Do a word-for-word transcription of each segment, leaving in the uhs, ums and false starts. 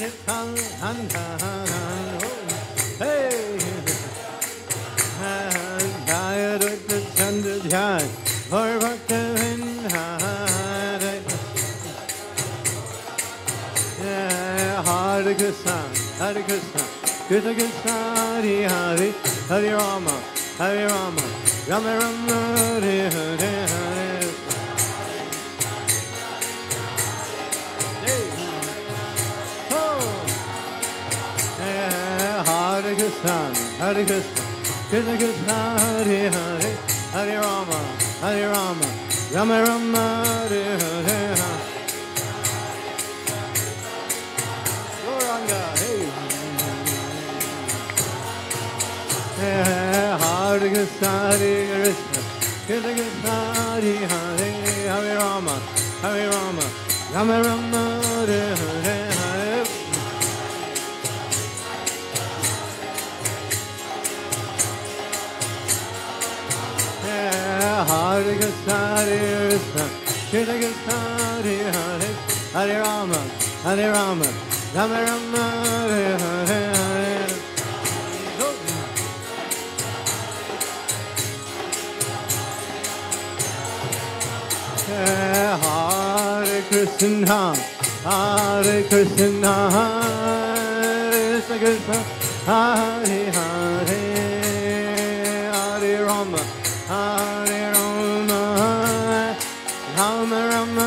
Hare Krishna, Hare Krishna, Krishna Krishna, Hare Hare, Hare Rama, Hare Rama, Rama Rama, Hare Hare, Hare. Hare Krishna, Hare Krishna, Krishna Krishna, Hare Hare, Hare Rama, Hare Rama, Rama Rama, Hare Hare. Goranga, hey. Hare Krishna, Hare Krishna, Krishna Krishna, Hare Hare, Hare Rama, Hare Rama, Rama Rama, Hare Hare. Hare Krishna, Hare Krishna, Krishna Krishna, Hare Hare, Hare Rama, Hare Rama, Rama Rama, Hare Hare, Hare. Hare Krishna, Hare Krishna, Hare Krishna, Hare Hare, Hare Rama, Hare. Rama Rama,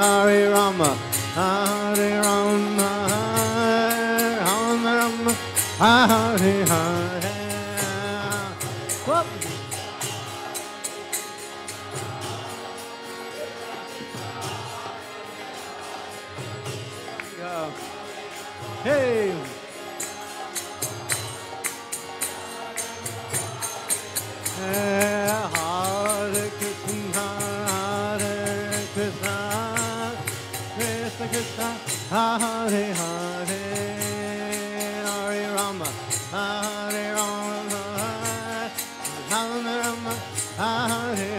Hare Rama, Hare Rama, Rama Rama, Hare Hare. Hey. Hare Krishna, Hare Krishna. Hare Hare, Hare Rama, Hare Rama, Rama Rama, Hare Hare.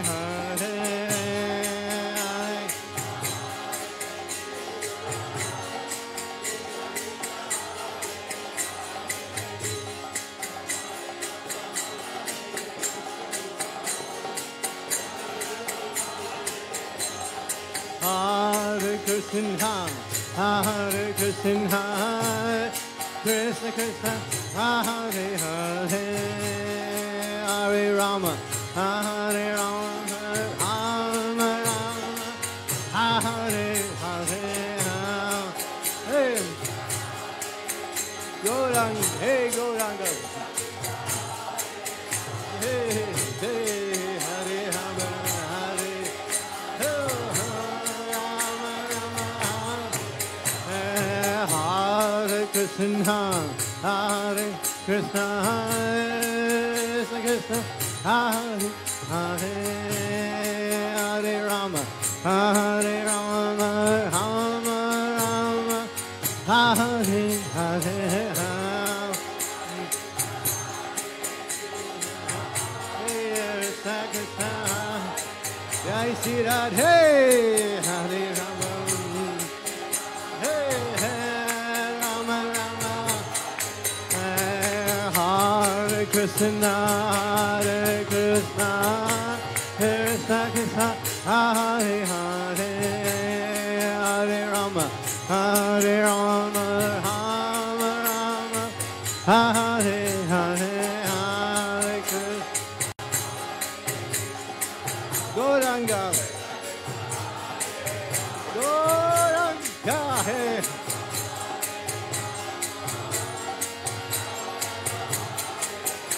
Hare Krishna, Hare Krishna, Krishna Krishna, Hare Hare, Hare Rama, Hare Rama, Rama Rama, Hare Hare. Hey, Gauranga, hey Gauranga, hey hey. Krishna, Hare Krishna, Krishna Krishna, Hare Hare, Hare Rama, Hare Rama, Rama Rama, Hare Hare. Hare Krishna Krishna, Jai Shri Radhe, Hare Rama. Krishna, Hare Krishna, Krishna Krishna, Hare Hare, Hare Rama, Hare Rama, Rama Rama, Hare Hare, Hare Krishna. Goranga, Goranga, hey.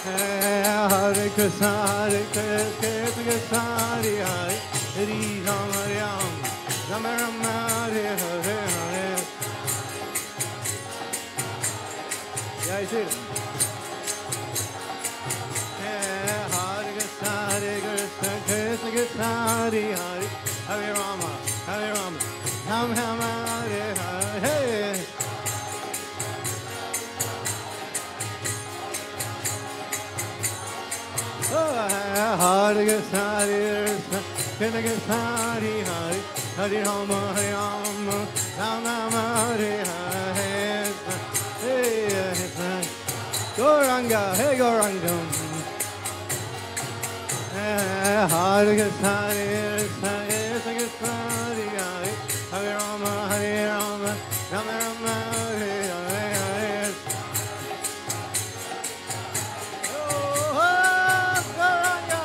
Hare Krishna, Hare Krishna, Krishna Krishna, Hare Hare, Hari Rama, Rama Rama, Hare Hare, Hare. Guys, here. Hare Krishna, Hare Krishna, Krishna Krishna, Hare Hare, Hare Rama, Hare Rama, Rama Rama, Hare Hare. Hare Krishna, Hare Krishna, Krishna Krishna, Hare Hare, Hare Rama, Hare Rama, Rama Rama, Hare Hare. Hey, Goranga, hey Goranga. Hare Krishna, Hare Krishna, Krishna Krishna, Hare Hare, Hare Rama, Hare Rama, Rama Rama, Hare Hare. Oh, Goranga.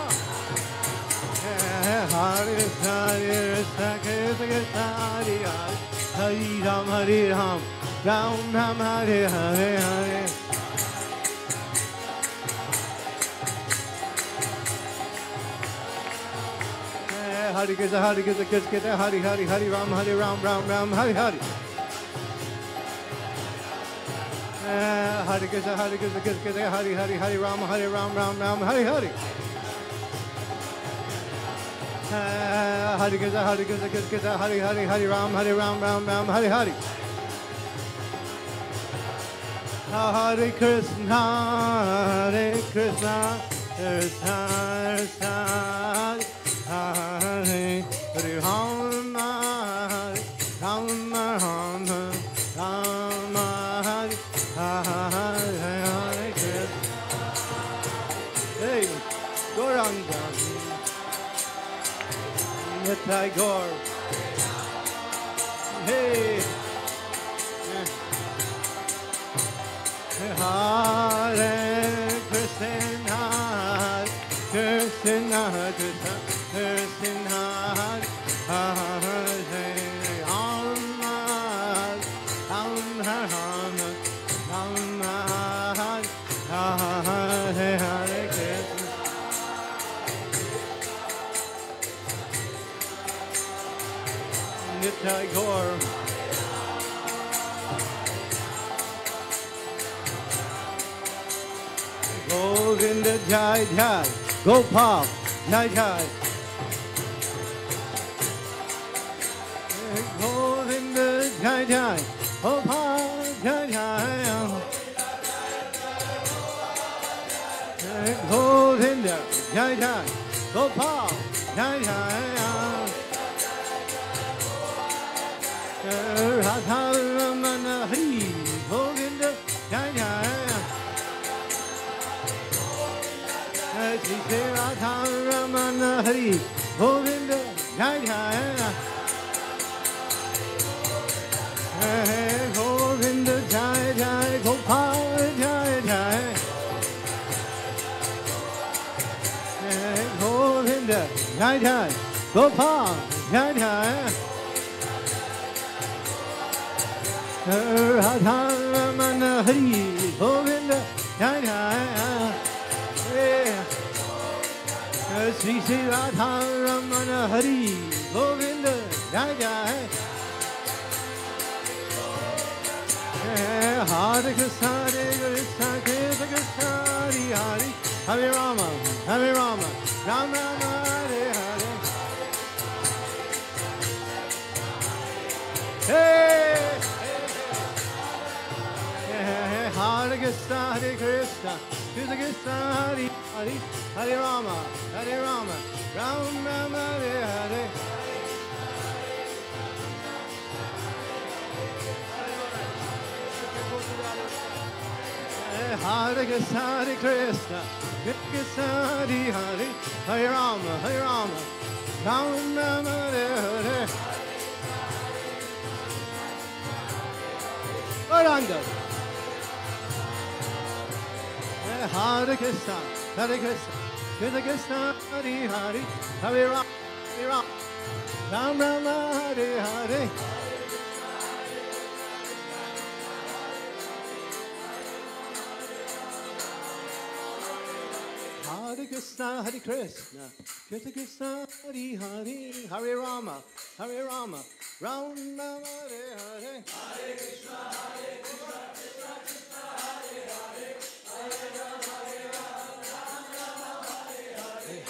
Hare Krishna, Hare Krishna, Krishna Krishna, Hare Hare, Hari Rama, Hari Rama, Ram Ram, Hare Hare Hare. Hare Krishna, Hare Krishna, Krishna Krishna, Hare Hare, Hare Rama, Hare Rama, Rama Rama, Hare Hare. Hare Krishna, Hare Krishna, Krishna Krishna, Hare Hare, Hare Rama, Hare Rama, Rama Rama, Hare Hare. Hare Krishna, Hare Krishna, Krishna Krishna, Hare Hare, Hare Rama, Hare Rama, Rama Rama, Hare Hare. Hare Krishna, Hare Krishna, Krishna Krishna, Hare Rama, Rama Rama, Rama Hare, Hare Krishna. Hey, Gauranga, Nithai Gaur. Hey. Hare Krishna, Krishna Krishna, Krishna Hare Rama, Rama Rama, Rama Hare Hare Krishna. Nitya Gaur. Govinda Jai Jai, Gopal Jai Jai. Govinda Jai Jai, Gopal Jai Jai. Govinda Jai Jai, Gopal Jai Jai. Radha Ramana Hari, Govinda Jai Jai. Shri Radha Ramana Hari Govinda Jai Jai, Govinda Jai Jai, Gopal Jai Jai, Govinda Jai Jai, Gopal Jai Jai. Radha Ramana Hari Govinda Jai Jai. Shri Shri Radha Ramana Hari Govinda Jai Jai. Hare Krishna, Hare Krishna, Krishna Krishna, Hare Hare, Hare Rama, Hare Rama, Rama Rama, Hare Hare. Hey! Hare Krishna, Hare Krishna, Krishna Krishna, Hare Hare, Hare Rama, Hare Rama, Rama Rama, Hare Hare. Hare Krishna, Hare Krishna, Krishna Krishna, Hare Hare, Hare Rama, Hare Rama, Rama Rama, Hare Hare. Goranga. Hare Krishna, Hare Krishna, Krishna Krishna, Hare Hare, Hare Rama, Hare Rama, Rama Rama, Hare Hare. Hare Krishna, Hare Krishna, Krishna Krishna, Hare Hare, Hare Rama, Hare Rama, Rama Rama, Hare Hare. Hare Krishna, Hare Krishna, Krishna Krishna, Hare Hare.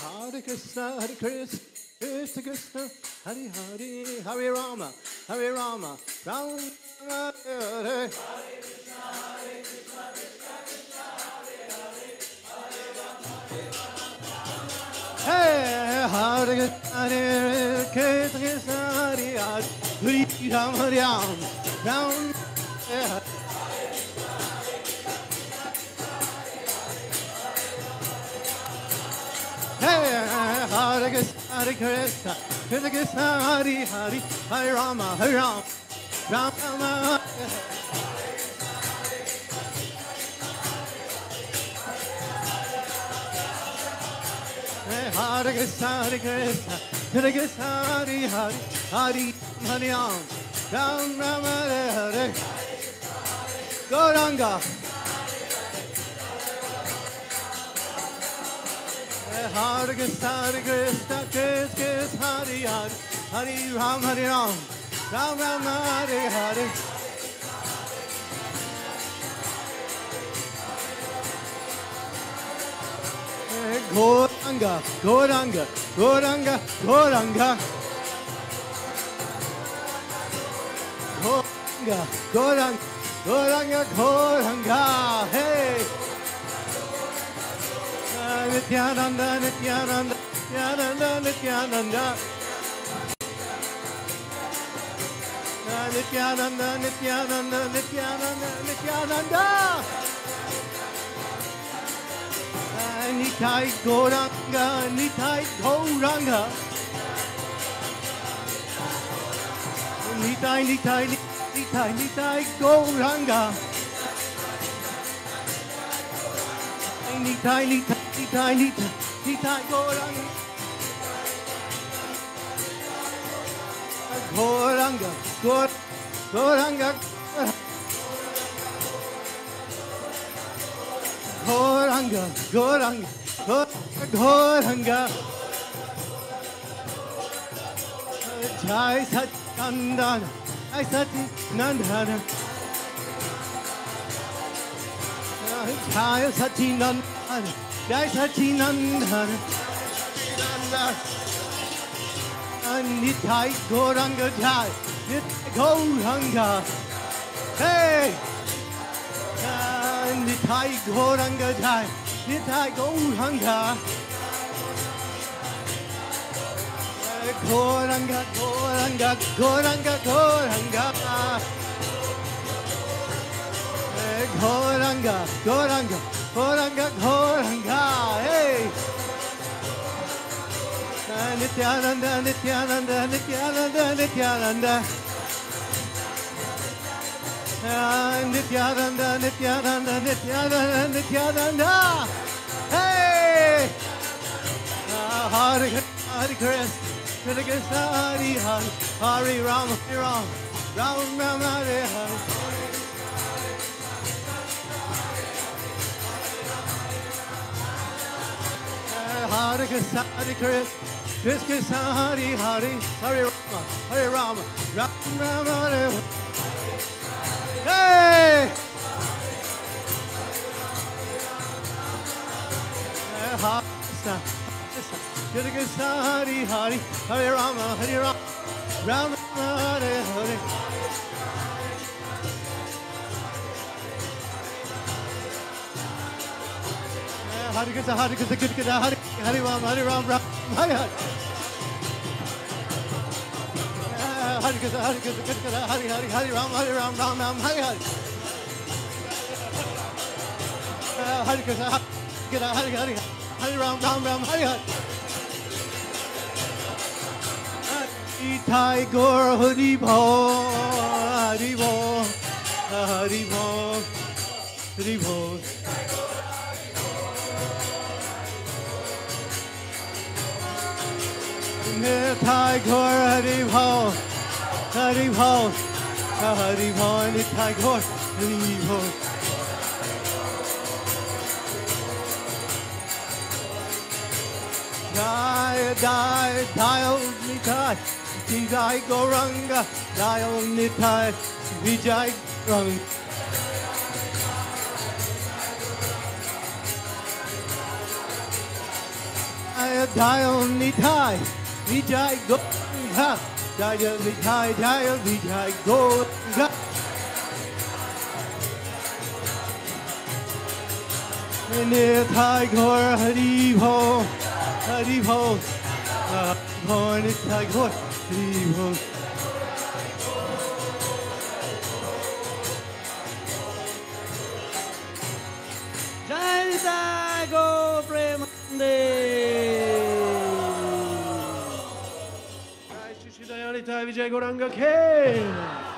Hare Krishna, Hare Krishna, Krishna Krishna, Hare Hare, Hare Rama, Hare Rama, Rama Rama, Hare Krishna, Hare Krishna, Krishna Krishna, Hare Hare, Hare Rama, Hare Rama, Hare Krishna, Krishna, Hare Hare, Hare Rama, Ram, Ram, Hare. Hare Krishna, Hare Krishna, Krishna Krishna, Hare Hare, Hare Rama, Hare Rama, Rama Rama. Hare Krishna, Hare Krishna, Krishna Krishna, Hare Hare, Hare Hare Rama, Rama Rama, Hare. Gauranga. Hare Krishna, Hare Krishna, Krishna Krishna, Hare Hare, Hare Rama, Hare Rama, Rama Rama, Hare Hare. Goranga, Goranga, Goranga, Goranga. Goranga, Goranga, Goranga, Goranga. Hey. Nityananda, Nityananda, Nityananda, Nityananda. Nityananda, Nityananda, Nityananda, Nityananda. Nitai Goranga, Nitai Goranga. Nitai, Nitai, Nitai, Nitai Goranga. Nitai, Nitai. Nitai, Nitai, Nitai Goranga. Goranga, Goranga, Goranga. Goranga, Goranga, Goranga. Jai Satyanandana, Jai Satyanandana. Jai Satyanandana. Jai Satyananda, Nitai Goranga, Jai Nitai Goranga, hey, Nitai Goranga, Jai Nitai Goranga, Goranga, Goranga, Goranga, Goranga, Goranga, Goranga. Goranga, Goranga, hey! Nityananda, Nityananda, Nityananda, Nityananda. Nityananda, Nityananda, Nityananda, Nityananda. Hey! Hari Krishna, Hari Krishna, Hari Hare, Hari Rama, Hari Rama, Rama Rama, Hare Hare. Hare Krishna, Hare Krishna, Krishna Hare Hare, Hare Rama, Hare Rama, Rama Rama, Hare Hare. Hey! Hare Krishna, Krishna Krishna, Hare Hare, Hare Rama, Hare Rama, Rama Rama, Hare Hare. Hare Krishna, Hare Krishna, Krishna Hare. Hare Rama, Hare Rama, Rama Hare Hare. Hare Krishna, Hare Krishna, Krishna Hare Hare, Hare Rama, Hare Rama, Rama Rama, Hare Hare. Hare Krishna, Hare Krishna, Hare Hare, Hare Rama, Rama Rama, Hare Hare. Itai Gaur Hari Bo, Hari Bo, Hari Bo, Hari Bo. Nitai Gaur Hari Bo, Hari Bo, Hari Bo, Nitai Gaur Hari Bo. Jai, Jai, Jai Nitai, Jai Goranga, Jai Nitai, Vijay Goranga. Jaya Jaya Nithai Vijay Goranga Jaya Vijay Jaya Vijay Goranga Nithai Gaur Hari Bho Hari Bho Nithai Gaur Hari Bho Go Prem Jai Shri Dayali Vijay Goranga King.